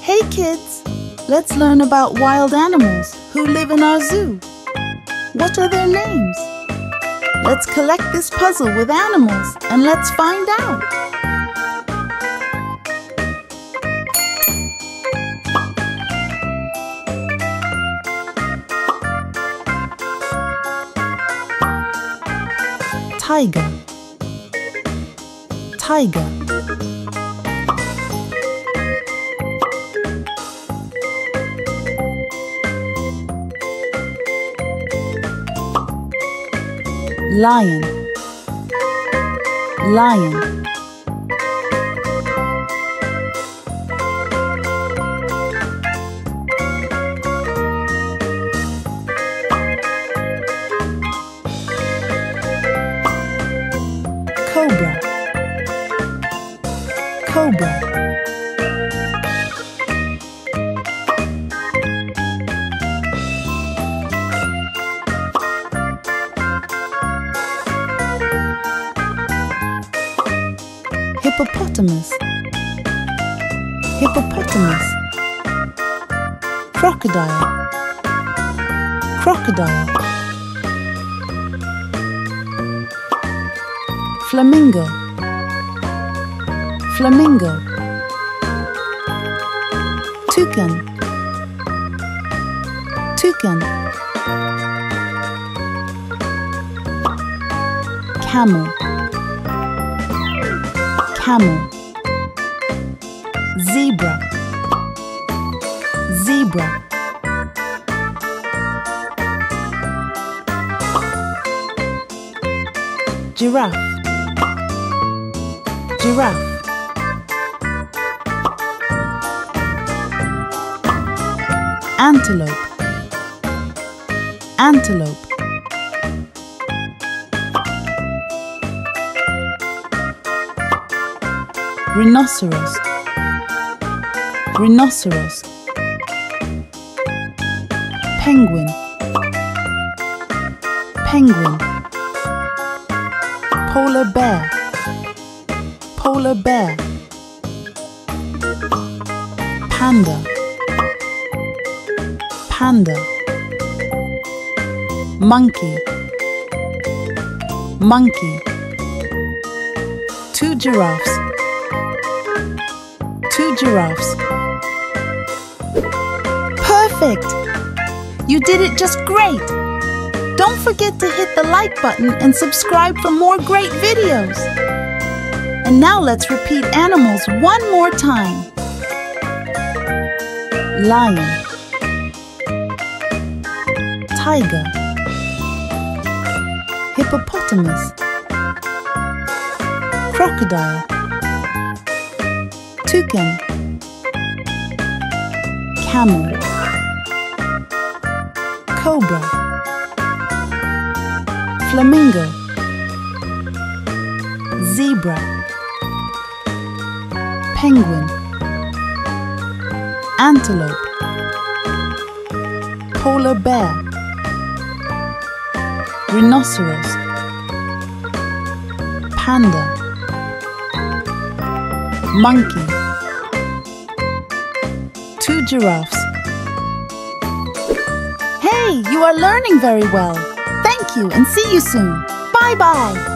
Hey kids, let's learn about wild animals who live in our zoo. What are their names? Let's collect this puzzle with animals and let's find out. Tiger, tiger. Lion, lion. Cobra, cobra. Hippopotamus, hippopotamus. Crocodile, crocodile. Flamingo, flamingo. Toucan, toucan. Camel, camel. Zebra, zebra. Giraffe, giraffe. Antelope, antelope. Rhinoceros, rhinoceros. Penguin, penguin. Polar bear, polar bear. Panda, panda. Monkey, monkey. Two giraffes, two giraffes. Perfect! You did it just great! Don't forget to hit the like button and subscribe for more great videos! And now let's repeat animals one more time. Lion, tiger, hippopotamus, crocodile, toucan, camel, cobra, flamingo, zebra, penguin, antelope, polar bear, rhinoceros, panda, monkey, two giraffes. Hey, you are learning very well. Thank you and see you soon. Bye-bye.